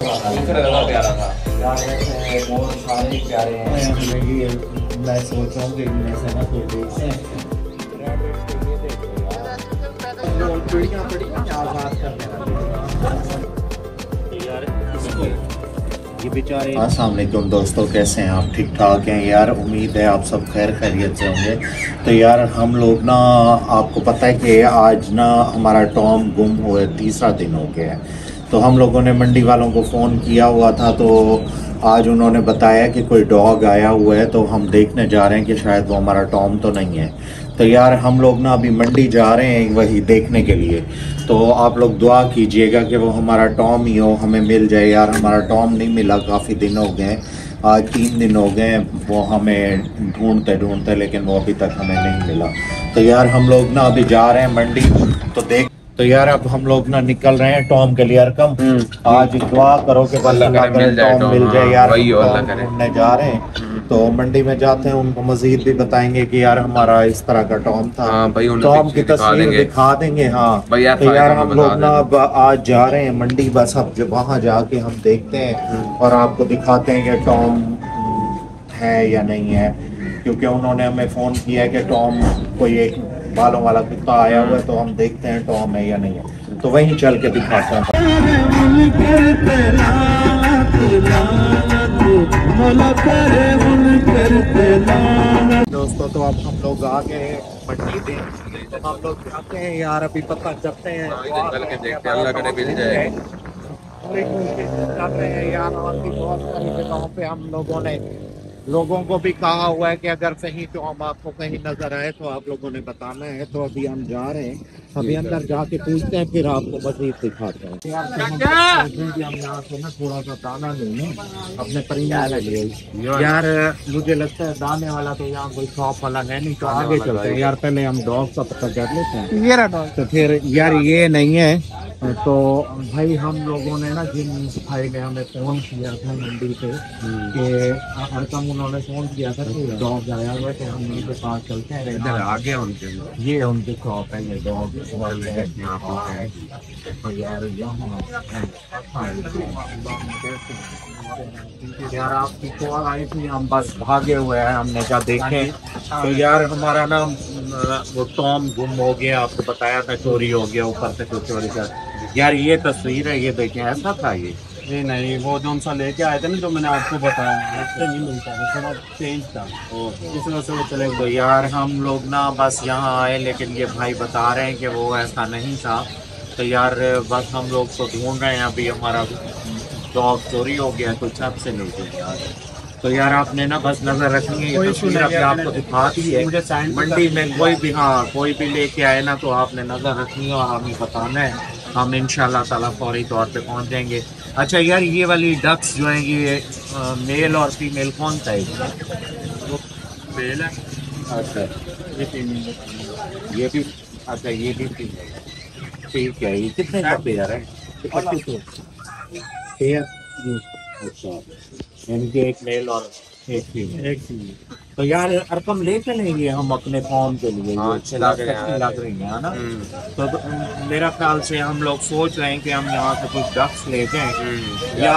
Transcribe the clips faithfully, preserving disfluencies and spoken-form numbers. प्यारा था बहुत सारे प्यारे हैं। मैं सोच रहा हूँ ये बेचारे। अस्सलामुअलैकुम दोस्तों, कैसे हैं आप? ठीक ठाक हैं यार? उम्मीद है आप सब खैर खैरियत से होंगे। तो यार हम लोग ना, आपको पता है कि आज ना हमारा टॉम गुम हुए तीसरा दिन हो गया है। तो हम लोगों ने मंडी वालों को फ़ोन किया हुआ था, तो आज उन्होंने बताया कि कोई डॉग आया हुआ है, तो हम देखने जा रहे हैं कि शायद वो हमारा टॉम तो नहीं है। तो यार हम लोग ना अभी मंडी जा रहे हैं वही देखने के लिए। तो आप लोग दुआ कीजिएगा कि वो हमारा टॉम ही हो, हमें मिल जाए। यार हमारा टॉम नहीं मिला, काफ़ी दिन हो गए, आज तीन दिन हो गए वो हमें ढूंढते ढूंढते, लेकिन वो अभी तक हमें नहीं मिला। तो यार हम लोग ना अभी जा रहे हैं मंडी, तो देख। तो यार अब हम लोग ना निकल रहे हैं टॉम के लिए। अरकम आज दुआ करो कि अल्लाह करे टॉम मिल जाए। यार ढूंढने जा रहे हैं, तो मंडी में जाते हैं, उनको मजीद भी बताएंगे कि यार हमारा इस तरह का टॉम था। टॉम की तस्वीर दिखा देंगे। हाँ तो यार हम लोग ना अब आज जा रहे हैं मंडी, बस अब जो वहाँ जाके हम देखते हैं और आपको दिखाते हैं कि टॉम है या नहीं है, क्योंकि उन्होंने हमें फ़ोन किया है कि टॉम कोई एक बालों वाला कुत्ता आया हुआ, तो हम देखते हैं टॉम है या नहीं है, तो वहीं चल के दिखाता हूँ दोस्तों। तो अब हम लोग आ गए मंडी पे, हम लोग जाते हैं यार, अभी पता करते हैं, अल्लाह करे मिल जाए। और एक कर रहे हैं यार, और भी बहुत सारी जगहों पे हम लोगों ने लोगों को भी कहा हुआ है कि अगर कहीं तो हम आपको कहीं नजर आए तो आप लोगों ने बताना है। तो अभी हम जा रहे हैं, अभी अंदर जाके पूछते हैं, फिर आपको मजीद दिखाते हैं। हम यहाँ से ना थोड़ा सा दाना लेने अपने परिवार लगे। यार मुझे लगता है दाने वाला तो यहाँ कोई शॉप वाला है नहीं, तो आगे चलते हैं यार। पहले हम डॉग का पता कर लेते हैं। ये रहा डॉग। तो फिर यार ये नहीं है, तो भाई हम लोगों ने ना, जिन भाई ने हमें फोन किया था मंडी से, हरकम उन्होंने फोन किया था कि डॉग आया हुआ है, हम उनके पास चलते हैं। इधर आगे उनके ये उनकी शॉप है, ये डॉग यार। आपकी कॉल आई थी, हम बस भागे हुए हैं, हमने क्या देखे। तो यार हमारा ना वो टॉम गुम हो गया, आपको बताया था, चोरी हो गया, ऊपर से कुछ चोरी कर। यार ये तस्वीर है, ये देखें, ऐसा था ये। नहीं नहीं, वो जो सा लेके आए थे ना, जो मैंने आपको बताया, उससे नहीं मिलता था, थोड़ा चेंज था, इस वजह से वो चले गए। यार हम लोग ना बस यहाँ आए, लेकिन ये भाई बता रहे हैं कि वो ऐसा नहीं था। तो यार बस हम लोग तो ढूंढ रहे हैं, अभी हमारा डॉग चोरी हो गया, कुछ अब से नहीं गया यार। तो यार आपने ना बस नजर रखेंगे, तो आपको दिखा दी है मंडी में कोई भी, हाँ कोई भी लेके आए ना, तो आपने नजर रखनी है और हमें बताना है, हम इंशाल्लाह ताला फौरी तौर पे पहुंच जाएंगे। अच्छा यार ये वाली डक्स जो हैं, ये आ, मेल और फीमेल कौन सा है? वो मेल है। अच्छा ये फीमेल है, ये भी। अच्छा ये भी फीमेल है, ठीक है। ये कितने का पेयर है? पेयर। अच्छा यानी कि एक मेल और एक फीमेल। एक फीमेल। तो यार अरकम ले चलेंगे हम अपने फॉर्म के लिए। हाँ, लग रही है ना। तो मेरा ख्याल से हम लोग सोच रहे हैं कि हम यहाँ से कुछ डक्स ले जाएं, या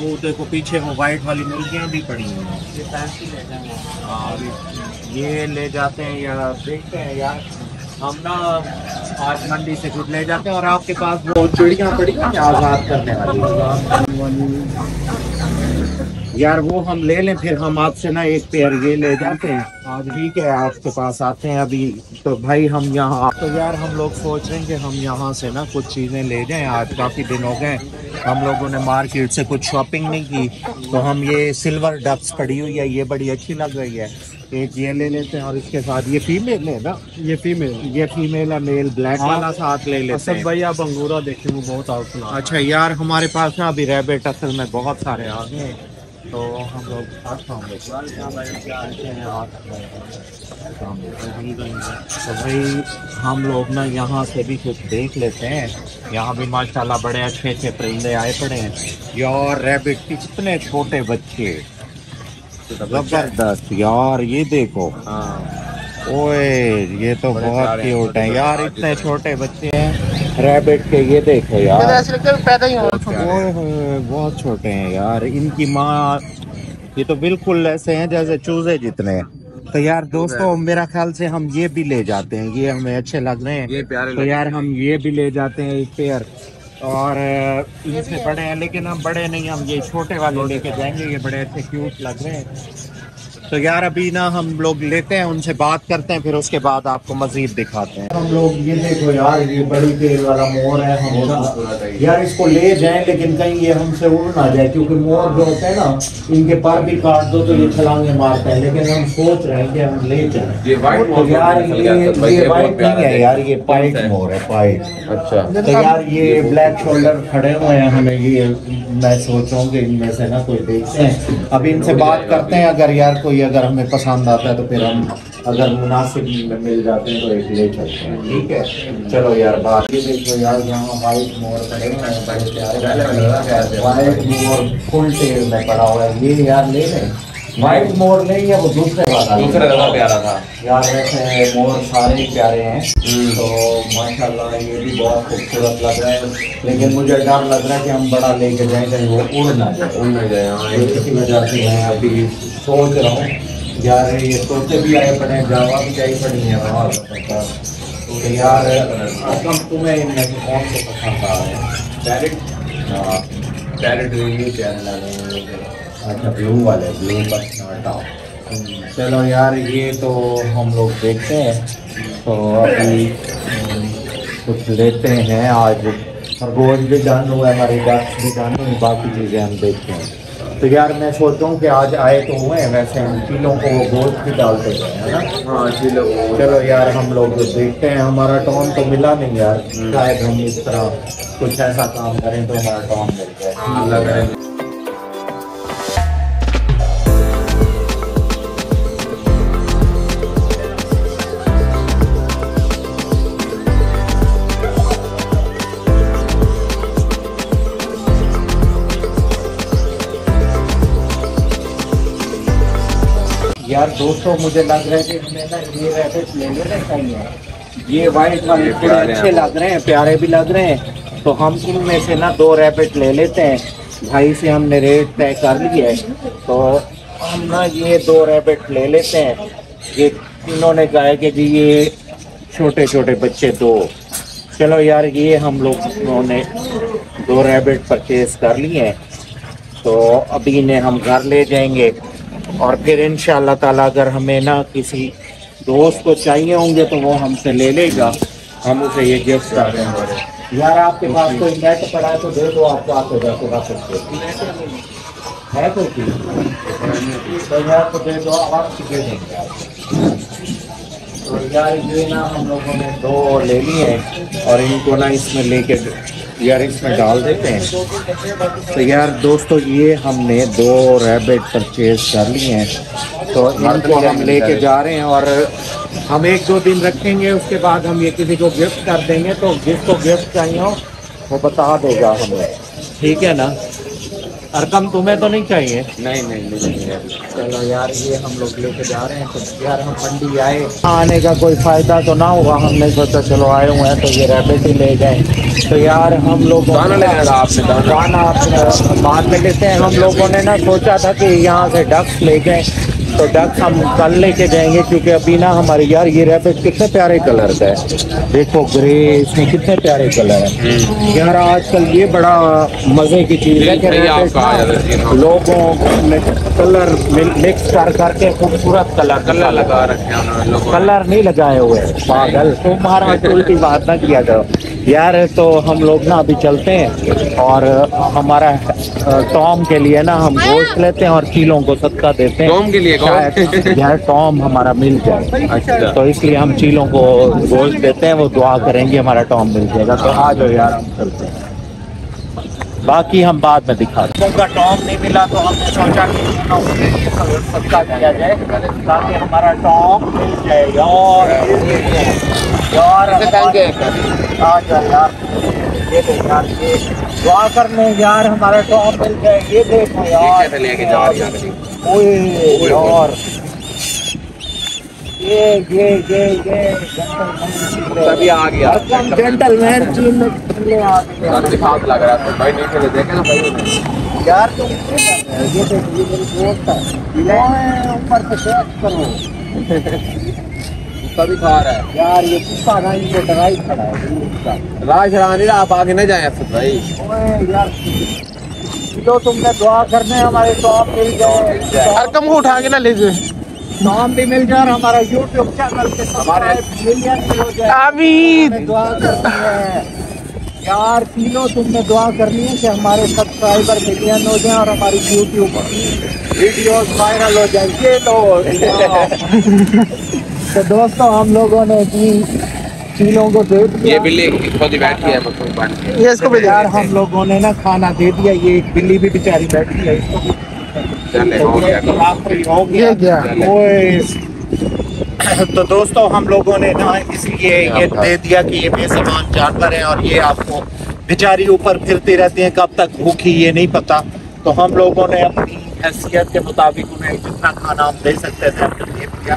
वो देखो पीछे वो वाइट वाली मुर्गियाँ भी पड़ी हैं, ये ले जाते हैं या देखते हैं। यार हम ना आज मंडी से कुछ ले जाते हैं। और आपके पास वो चिड़ियाँ पड़ी हैं आज़ाद करने वाली, यार वो हम ले लें, फिर हम आपसे ना एक पेयर ये ले जाते हैं आज। ठीक है, आपके पास आते हैं अभी। तो भाई हम यहाँ, तो यार हम लोग सोच रहे हैं कि हम यहाँ से ना कुछ चीज़ें ले जाएं। आज काफ़ी दिन हो गए हम लोगों ने मार्केट से कुछ शॉपिंग नहीं की, तो हम ये सिल्वर डक्स पड़ी हुई है, ये बड़ी अच्छी लग रही है, एक ये ले लेते हैं। और इसके साथ ये फीमेल है ना, ये फीमेल ये फीमेल है, मेल ब्लैक वाला साथ ले लेते हैं। भाई आप अंगूरा देखें, वो बहुत आउट। अच्छा यार हमारे पास ना अभी रैबिट असल में बहुत सारे आ गए, तो हम लोग साथ होंगे। तो भाई हम लोग ना यहाँ से भी कुछ देख लेते हैं। यहाँ भी माशाल्लाह बड़े अच्छे अच्छे परिंदे आए पड़े हैं यार। रैबिट के कितने छोटे बच्चे, जबरदस्त यार। ये देखो, ओए ये तो बहुत क्यूट है यार, इतने छोटे बच्चे हैं। रैबिट के ये देखो यार, ऐसे लगता है पैदा ही हो रहे, बहुत छोटे हैं यार। इनकी माँ ये तो बिल्कुल ऐसे हैं जैसे चूजे जितने। तो यार दोस्तों मेरा ख्याल से हम ये भी ले जाते हैं, ये हमें अच्छे लग रहे हैं, ये प्यारे तो यार हम ये भी ले जाते हैं इस पेयर। और इनसे बड़े हैं लेकिन हम बड़े नहीं, हम ये छोटे वाले लेके जाएंगे, ये बड़े अच्छे क्यूट लग रहे हैं। तो यार अभी ना हम लोग लेते हैं, उनसे बात करते हैं, फिर उसके बाद आपको मजीद दिखाते हैं हम लोग। ये देखो यार ये बड़ी पेड़ वाला मोर है, हम यार इसको ले जाएं लेकिन कहीं ये हमसे उड़ ना जाए, क्योंकि मोर जो होते हैं ना इनके पर भी काट दो तो ये छलांगे मारते हैं। लेकिन हम सोच रहे हैं कि हम ले जाए यार, ये वाइट नहीं है यार, ये पाइट मोर है, पाइट। अच्छा तो यार ये ब्लैक शोल्डर खड़े हुए हैं, हमें ये मैं सोच रहा हूँ कि इनमें से ना कोई देखते हैं, अभी इनसे बात करते हैं। अगर यार कोई अगर हमें पसंद आता है तो फिर हम अगर मुनासिब में मिल जाते हैं तो एक ले चलते हैं, ठीक है। चलो यार बात ये देखो यार यहाँ वाइट मोर खड़े हुए हैं, बड़े प्यारे वाइट मोर फुल टेल में पड़ा हुआ है। ये यार ले लें, वाइट मोर नहीं है वो दूसरे वाला, दूसरे वाला प्यारा था यार। वैसे मोर सारे ही प्यारे हैं तो माशाल्लाह ये भी बहुत खूबसूरत लग रहा है, लेकिन मुझे डर लग रहा है कि हम बड़ा लेके जाएँ कहीं वो उड़ ना जाए, उड़ ना जाए। इसी वजह से मैं अभी सोच रहा हूँ यार, ये सोचे भी आए पड़े, जावा भी चाहिए पड़ी है वहाँ तो यार। कम तुम्हें इनमें कौन से पसंद आ रहे हैं? डायरेक्ट हाँ डायरेक्ट न्यू चैनल आ रहे हैं, अच्छा ब्लू वाले, ब्लू पटना। चलो यार ये तो हम लोग देखते हैं, तो अभी कुछ लेते हैं। आज खरगोश भी जान हुआ है, हमारे गाँव भी जान हुई, बाकी चीज़ें हम देखते हैं। तो यार मैं सोचता हूँ कि आज आए तो हुए हैं, वैसे हम चीलों को वो गोश्त भी डालते हैं, है ना। हाँ चीलों को। चलो यार हम लोग देखते हैं, हमारा टॉम तो मिला नहीं यार, शायद हम इस तरह कुछ ऐसा काम करें तो हमारा टॉम मिल जाए। यार दोस्तों मुझे लग रहा है कि हमें ना ये रैबिट ले लेना चाहिए, ये वाइट वाले थोड़े अच्छे लग रहे हैं, प्यारे भी लग रहे हैं, तो हम इनमें से ना दो रैबिट ले लेते हैं। भाई से हमने रेट तय कर लिया है, तो हम ना ये दो रैबिट ले लेते हैं। ये इन्होंने कहा है कि जी ये छोटे छोटे बच्चे दो। चलो यार ये हम लोग उन्होंने दो रैबिट परचेज़ कर लिए हैं, तो अभी इन्हें हम घर ले जाएंगे और फिर इंशाल्लाह ताला अगर हमें ना किसी दोस्त को चाहिए होंगे तो वो हमसे ले लेगा, हम उसे ये गिफ्ट कर देंगे। यार आपके पास कोई नेट पड़ा है तो दे दो, आपको आपको जाके रख सकते है कोई चीज़ तो यार तो दे दो, आप दे देंगे आपको। तो यार ये ना हम लोगों ने दो ले लिए हैं और इनको ना इसमें लेके यार इसमें डाल देते हैं। तो यार दोस्तों ये हमने दो रैबिट परचेज कर लिए हैं, तो इनको हम लेके जा रहे हैं और हम एक दो दिन रखेंगे, उसके बाद हम ये किसी को गिफ्ट कर देंगे। तो जिसको गिफ्ट चाहिए हो वो बता देगा हमें, ठीक है ना। अरकम तुम्हें तो नहीं चाहिए? नहीं नहीं नहीं। चलो यार ये हम लोग लेके जा रहे हैं, तो यार हम मंडी आए, आने का कोई फ़ायदा तो ना होगा, हमने सोचा चलो आए हुए हैं तो ये रैबिट ही ले गए। तो यार हम लोग दाना ले आपसे दाना आप बाद में लेते हैं। हम लोगों ने ना सोचा था कि यहाँ से डक्स ले गए, तो डक्स हम कल लेके जाएंगे, क्योंकि अभी ना हमारे यार ये रैबिट कितने प्यारे कलर का है, देखो ग्रे, इसमें कितने प्यारे कलर है यार। आजकल ये बड़ा मज़े की चीज़ है कि लोगों ने कलर मिक्स कर करके खूबसूरत कलर कलर लगा रखे हैं, कलर नहीं लगाए हुए पागल। तुम्हारा उल्टी बात ना किया करो यार। तो हम लोग ना अभी चलते हैं और हमारा टॉम के लिए ना हम गोश्त लेते हैं और चीलों को सदका देते हैं। टॉम के लिए शायद यार टॉम हमारा मिल जाए, अच्छा तो इसलिए हम चीलों को गोश्त देते हैं, वो दुआ करेंगे हमारा टॉम मिल जाएगा। तो आ जाओ यार हम चलते हैं, बाकी हम बाद में दिखाते हैं। उनका टॉम नहीं मिला तो हमने सोचा कि सबका किया जाए ताकि हमारा टॉम मिल जाए। यार यार ये यार ये दुआ करने यार हमारा टॉम मिल जाए। ये देखो यार, ओए यार ये ये ये ये तभी आ गया जेंटलमैन चीन में आ गया। दिखावट लग रहा था भाई, नीचे से देखे ना भाई यार, तुम ये देखो ये मेरी दोस्त है, ऊपर से शॉट करो तभी खा रहा है यार। ये कुत्ता गाइस को डराई खड़ा है, राज रानी आप आगे न जाए असद भाई। ओए यार जो तुमने दुआ करने हमारे टॉप मिल जाए, हर कम को उठा के ना ले जाए, नाम भी मिल जाए, हमारा यूट्यूब चैनल पे सब्सक्राइब हो जाए। आमीन। दुआ करनी है यार तीनों, तुमने दुआ करनी है कि हमारे सब्सक्राइबर मिलियन हो जाए और हमारी यूट्यूब वीडियोस वायरल हो जाए। ये तो तो दोस्तों हम लोगों ने भी चीलों को दे दिया। ये बिल्ली खुद ही बैठी है, मतलब ये इसको यार हम लोगों ने ना खाना दे दिया। ये एक बिल्ली भी बेचारी बैठी है, इसको भी चले हो गया हो गया क्या। तो दोस्तों हम लोगों ने ना इसलिए ये दे दिया कि ये बेसमान जानवर है और ये आपको बेचारी ऊपर फिरती रहती है, कब तक भूखी ये नहीं पता। तो हम लोगों ने अपनी हैसियत के मुताबिक उन्हें जितना खाना हम दे सकते थे हमने दे दिया।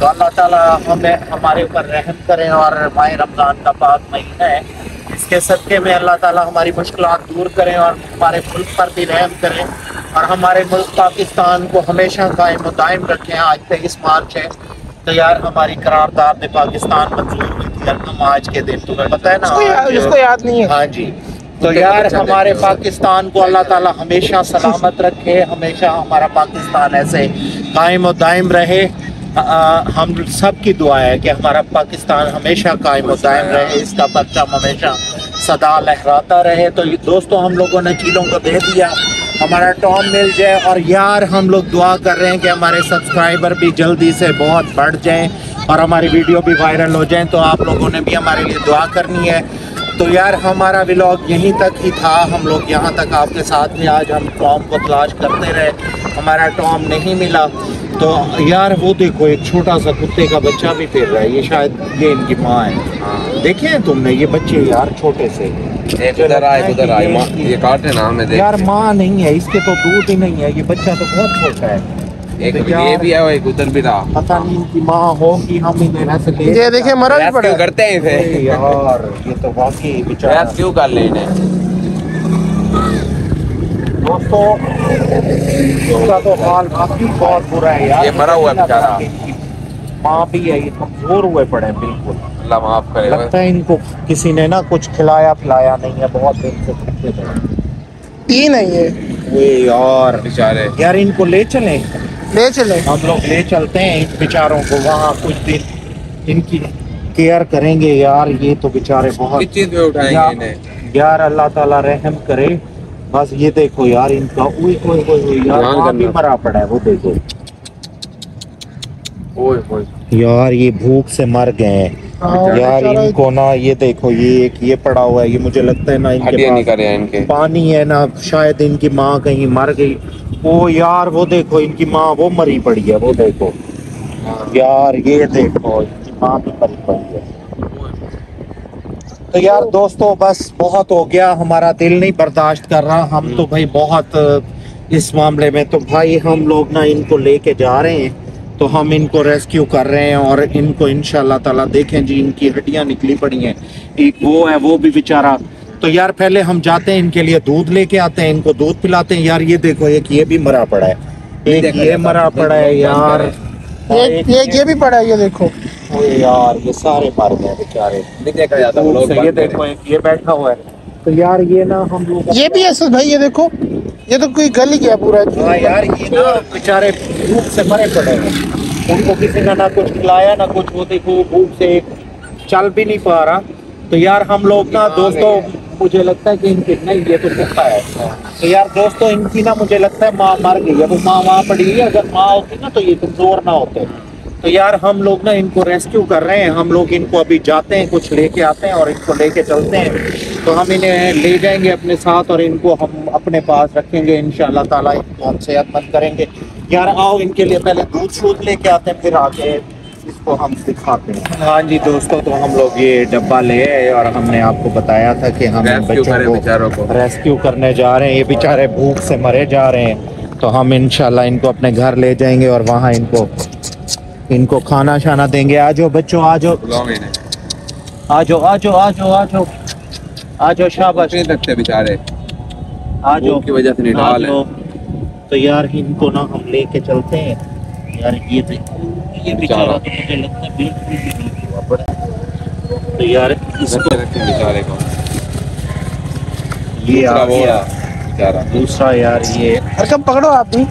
तो अल्लाह ताला हमें हमारे ऊपर रहम करें और माह रमज़ान का पाक महीना है, इसके सदक़े में अल्लाह ताला हमारी मुश्किलात दूर करें और हमारे मुल्क पर भी रहम करें और हमारे मुल्क पाकिस्तान को हमेशा कायम दायम रखें। आज तेईस मार्च है तो यार हमारी करारदाद ने पाकिस्तान मंजूर की थी हम आज के दिन, तुम्हें पता है ना, इसको याद नहीं है। हाँ जी, तो यार हमारे पाकिस्तान को अल्लाह ताला हमेशा सलामत रखे, हमेशा हमारा पाकिस्तान ऐसे कायम दायम रहे। आ, हम सब की दुआ है कि हमारा पाकिस्तान हमेशा कायम और दायम रहे, इसका परचम हमेशा सदा लहराता रहे। तो दोस्तों हम लोगों ने चीलों को दे दिया, हमारा टॉम मिल जाए और यार हम लोग दुआ कर रहे हैं कि हमारे सब्सक्राइबर भी जल्दी से बहुत बढ़ जाएं और हमारी वीडियो भी वायरल हो जाए। तो आप लोगों ने भी हमारे लिए दुआ करनी है। तो यार हमारा व्लॉग यहीं तक ही था, हम लोग यहाँ तक आपके साथ में आज हम टॉम को तलाश करते रहे, हमारा टॉम नहीं मिला। तो यार वो देखो एक छोटा सा कुत्ते का बच्चा भी फिर रहा है, ये शायद ये इनकी माँ है। देखे हैं तुमने ये बच्चे यार छोटे से, एक उधर आए उधर आए, माँ ये काटे ना हमें देख यार, माँ नहीं है इसके तो दूध ही नहीं है, ये बच्चा तो बहुत छोटा है। एक ये भी है और एक उधर भी रहा, पता नहीं इनकी माँ होगी। हम इन्हें ऐसे ये देखे मरा भी पड़ा करते हैं इसे यार, ये तो वाकई बेचारा क्यों कर ले इन्हें। दोस्तों इसका तो हाल काफी बहुत बुरा है यार, ये मरा हुआ बेचारा, माँ भी है, ये कमजोर हुए पड़े हैं बिल्कुल। अल्लाह माफ करे, लगता है इनको किसी ने ना कुछ खिलाया पिलाया नहीं है, बहुत दिन से भूखे थे ये नहीं है वे यार बेचारे। यार इनको ले चले ले चले हम लोग ले चलते हैं इन बेचारों को, वहाँ कुछ दिन इनकी केयर करेंगे यार, ये तो बेचारे बहुत उठाएंगे यार। अल्लाह ताला रहम करे। बस ये देखो यार इनका उई कोई कोई यार भी मरा पड़ा है, वो देखो ओए ओए यार ये भूख से मर गए हैं यार। इनको ना ये देखो ये एक ये पड़ा हुआ है, ये मुझे लगता है ना इनके पास इनके पानी है ना, शायद इनकी माँ कहीं मर गई। ओ यार वो देखो इनकी माँ वो मरी पड़ी है, वो देखो यार ये देखो इनकी माँ भी मरी पड़ी है। तो यार दोस्तों बस बहुत हो गया, हमारा दिल नहीं बर्दाश्त कर रहा, हम तो भाई बहुत इस मामले में, तो भाई हम लोग ना इनको लेके जा रहे हैं, तो हम इनको रेस्क्यू कर रहे हैं और इनको इंशाल्लाह ताला देखें जी इनकी हड्डियां निकली पड़ी हैं, एक वो है वो भी बेचारा। तो यार पहले हम जाते हैं इनके लिए दूध लेके आते हैं, इनको दूध पिलाते हैं। यार ये देखो एक ये भी मरा पड़ा है, एक ये मरा पड़ा है यार, एक ये भी पड़ा है, ये देखो यार ये सारे मर गए बेचारे। देखा जाता है लोग ये देखो ये बैठा हुआ है। तो यार ये ना हम लोग ये भी है भाई, ये देखो ये तो कोई गली गया पूरा। हाँ यार ये ना बेचारे भूख से मरे पड़े हैं, उनको किसी ने ना कुछ खिलाया ना कुछ, वो देखो भूख से चल भी नहीं पा रहा। तो यार हम लोग ना दोस्तों मुझे लगता है कि इनके नहीं ये तो कुत्ता है। तो यार दोस्तों इनकी ना मुझे लगता है माँ मर गई है, वो माँ वहाँ पड़ी है, अगर माँ होती ना तो ये कमजोर ना होते। तो यार हम लोग ना इनको रेस्क्यू कर रहे हैं, हम लोग इनको अभी जाते हैं कुछ लेके आते हैं और इनको लेके चलते हैं। तो हम इन्हें ले जाएंगे अपने साथ और इनको हम अपने पास रखेंगे, इंशाल्लाह ताला इनको हम सेहतमंद करेंगे। यार आओ इनके लिए पहले दूध शूध लेके आते हैं, फिर आगे इसको हम दिखाते हैं। हाँ जी दोस्तों, तो हम लोग ये डब्बा ले आए और हमने आपको बताया था कि हम बच्चों को रेस्क्यू करने जा रहे हैं, ये बेचारे भूख से मरे जा रहे हैं। तो हम इंशाल्लाह इनको अपने घर ले जाएंगे और वहाँ इनको इनको खाना शाना देंगे। आ जाओ बच्चों, आ जाओ आ जाओ आ जाओ आ जाओ आ जाओ आ जाओ, शाबाश। रखते बेचारे आ जाओ की वजह से निडाल है। तो यार इनको ना हम लेके चलते हैं यार, ये ये बेचारा तो मुझे लगता है बिल्कुल भी। तो यार इसको रखते बेचारे को, ये आ गया बेचारा दूसरा यार। ये अरकम पकड़ो आप भी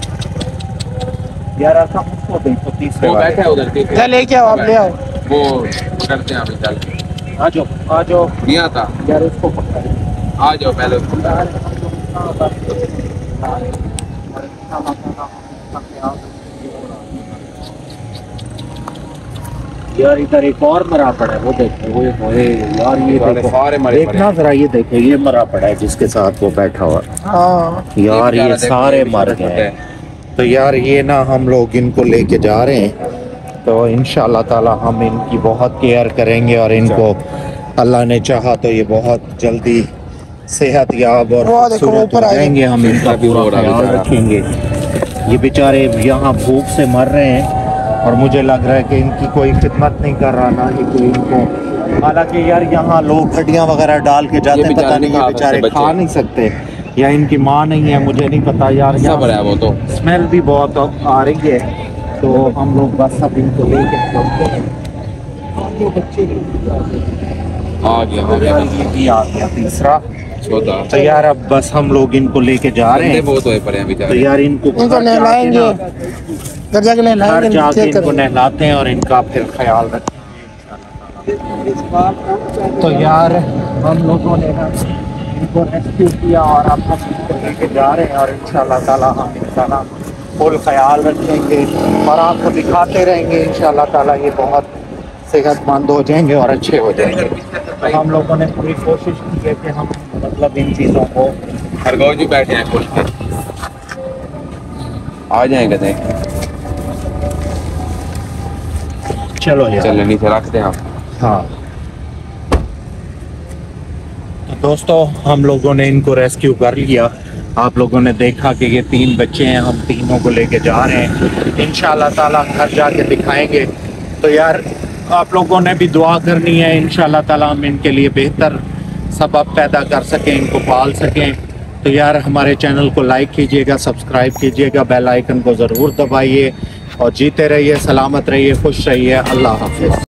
यार, अरकम उसको देखो तीसरे वो बैठा है उधर। ठीक है लेके आओ आप, ले आओ वो करते हैं आप बेचारे। आ जाओ आ जाओ, नहीं आता यार उसको पकड़। आ जाओ पहले यार, इधर एक और मरा पड़ा है वो देखो। वो ओए यार ये देखो सारे मरे, देखना जरा ये देखो ये मरा पड़ा है जिसके साथ वो बैठा हुआ। हाँ यार ये सारे मर गए। तो यार ये ना हम लोग इनको लेके जा रहे हैं, तो इंशाल्लाह ताला हम इनकी बहुत केयर करेंगे और इनको अल्लाह ने चाहा तो ये बहुत जल्दी सेहत याब और रहेंगे। हम इनका पूरा ख्याल रखेंगे। ये बेचारे यहाँ भूख से मर रहे हैं और मुझे लग रहा है कि इनकी कोई खिदमत नहीं कर रहा ना ही कोई इनको। हालांकि यार यहाँ लोग हड्डियाँ वगैरह डाल के जाते हैं, पता नहीं ये बेचारे खा नहीं सकते या इनकी माँ नहीं है, मुझे नहीं पता यार। सब है वो तो स्मेल भी बहुत आ रही है। तो हम लोग बस सब इनको लेके तीसरा। तो यार अब बस हम लोग इनको लेके जा रहे हैं। तो यार इनको नहलाएंगे, इनको नहलाते हैं और इनका फिर ख्याल रखेंगे। तो यार हम लोगों ने इनको रेस्क्यू किया और अब हम इनको लेके जा रहे हैं और इंशाल्लाह ताला हम इनका ना फुल ख्याल रखेंगे और आपको दिखाते रहेंगे। इंशाल्लाह ताला ये बहुत सेहतमंद हो जाएंगे और अच्छे हो जाएंगे। तो हम लोगों ने पूरी कोशिश की है कि हम मतलब इन चीज़ों को खरगोश भी बैठे हैं खोल के आ जाएंगे। देखें चलो यार, चलो नीचे रखते हैं आप। हाँ तो दोस्तों हम लोगों ने इनको रेस्क्यू कर लिया। आप लोगों ने देखा कि ये तीन बच्चे हैं, हम तीनों को लेके जा रहे हैं। इंशाल्लाह ताला घर जाके दिखाएंगे। तो यार आप लोगों ने भी दुआ करनी है, इंशाल्लाह ताला हम इनके लिए बेहतर सबब पैदा कर सकें, इनको पाल सकें। तो यार हमारे चैनल को लाइक कीजिएगा, सब्सक्राइब कीजिएगा, बेल आइकन को ज़रूर दबाइए और जीते रहिए, सलामत रहिए, खुश रहिए। अल्लाह हाफिज।